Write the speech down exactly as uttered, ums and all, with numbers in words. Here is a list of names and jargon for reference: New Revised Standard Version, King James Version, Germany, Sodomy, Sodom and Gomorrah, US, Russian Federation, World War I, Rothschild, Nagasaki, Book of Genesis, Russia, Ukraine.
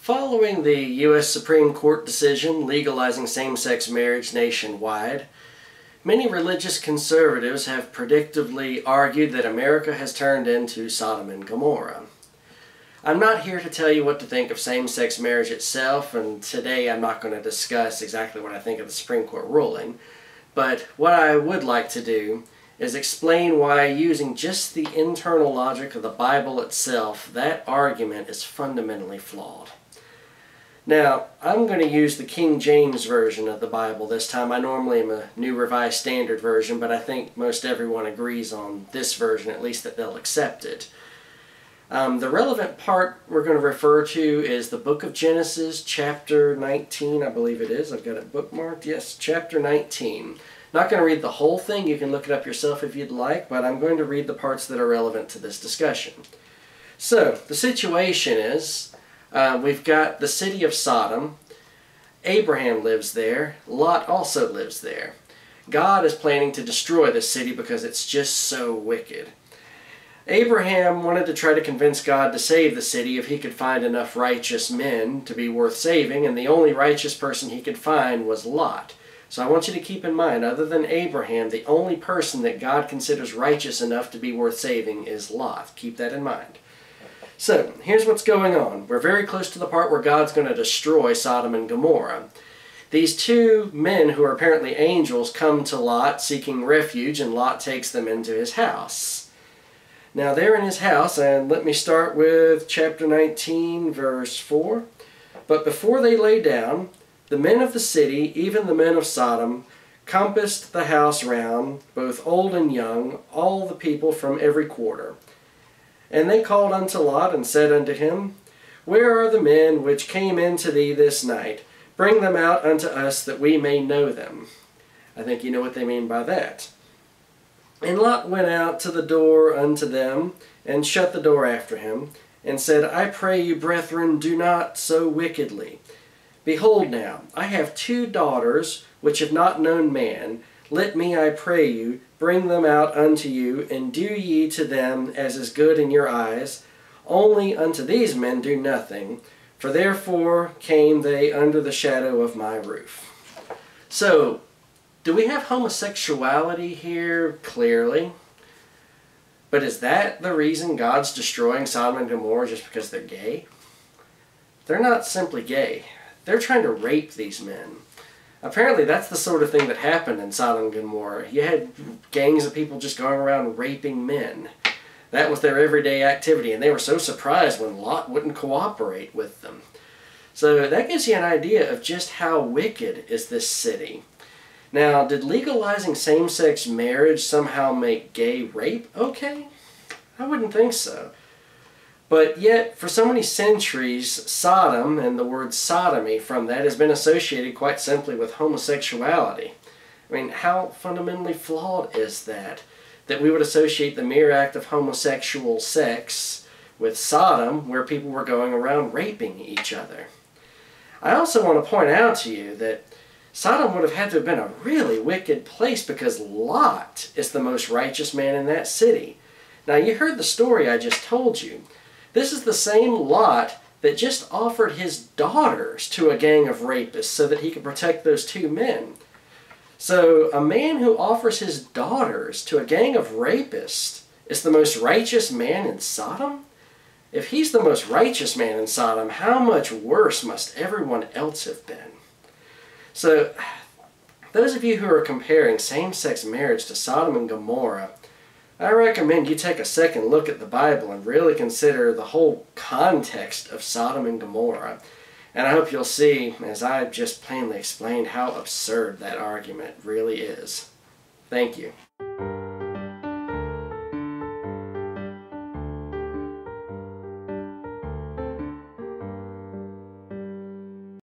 Following the U S Supreme Court decision legalizing same-sex marriage nationwide, many religious conservatives have predictively argued that America has turned into Sodom and Gomorrah. I'm not here to tell you what to think of same-sex marriage itself, and today I'm not going to discuss exactly what I think of the Supreme Court ruling, but what I would like to do is explain why, using just the internal logic of the Bible itself, that argument is fundamentally flawed. Now, I'm going to use the King James Version of the Bible this time. I normally am a New Revised Standard Version, but I think most everyone agrees on this version, at least that they'll accept it. Um, the relevant part we're going to refer to is the Book of Genesis, chapter nineteen, I believe it is. I've got it bookmarked. Yes, chapter nineteen. Not going to read the whole thing. You can look it up yourself if you'd like, but I'm going to read the parts that are relevant to this discussion. So, the situation is, Uh, we've got the city of Sodom. Abraham lives there. Lot also lives there. God is planning to destroy this city because it's just so wicked. Abraham wanted to try to convince God to save the city if he could find enough righteous men to be worth saving, and the only righteous person he could find was Lot. So I want you to keep in mind, other than Abraham, the only person that God considers righteous enough to be worth saving is Lot. Keep that in mind. So, here's what's going on. We're very close to the part where God's going to destroy Sodom and Gomorrah. These two men, who are apparently angels, come to Lot seeking refuge, and Lot takes them into his house. Now, they're in his house, and let me start with chapter nineteen, verse four. But before they lay down, the men of the city, even the men of Sodom, compassed the house round, both old and young, all the people from every quarter. And they called unto Lot, and said unto him, Where are the men which came in to thee this night? Bring them out unto us, that we may know them. I think you know what they mean by that. And Lot went out to the door unto them, and shut the door after him, and said, I pray you, brethren, do not so wickedly. Behold now, I have two daughters, which have not known man. Let me, I pray you, bring them out unto you, and do ye to them as is good in your eyes. Only unto these men do nothing, for therefore came they under the shadow of my roof. So, do we have homosexuality here? Clearly. But is that the reason God's destroying Sodom and Gomorrah, just because they're gay? They're not simply gay. They're trying to rape these men. Apparently that's the sort of thing that happened in Sodom and Gomorrah. You had gangs of people just going around raping men. That was their everyday activity, and they were so surprised when Lot wouldn't cooperate with them. So that gives you an idea of just how wicked is this city. Now, did legalizing same-sex marriage somehow make gay rape okay? I wouldn't think so. But yet, for so many centuries, Sodom, and the word sodomy from that, has been associated quite simply with homosexuality. I mean, how fundamentally flawed is that? That we would associate the mere act of homosexual sex with Sodom, where people were going around raping each other. I also want to point out to you that Sodom would have had to have been a really wicked place, because Lot is the most righteous man in that city. Now, you heard the story I just told you. This is the same Lot that just offered his daughters to a gang of rapists so that he could protect those two men. So a man who offers his daughters to a gang of rapists is the most righteous man in Sodom? If he's the most righteous man in Sodom, how much worse must everyone else have been? So those of you who are comparing same-sex marriage to Sodom and Gomorrah, I recommend you take a second look at the Bible and really consider the whole context of Sodom and Gomorrah. And I hope you'll see, as I've just plainly explained, how absurd that argument really is. Thank you.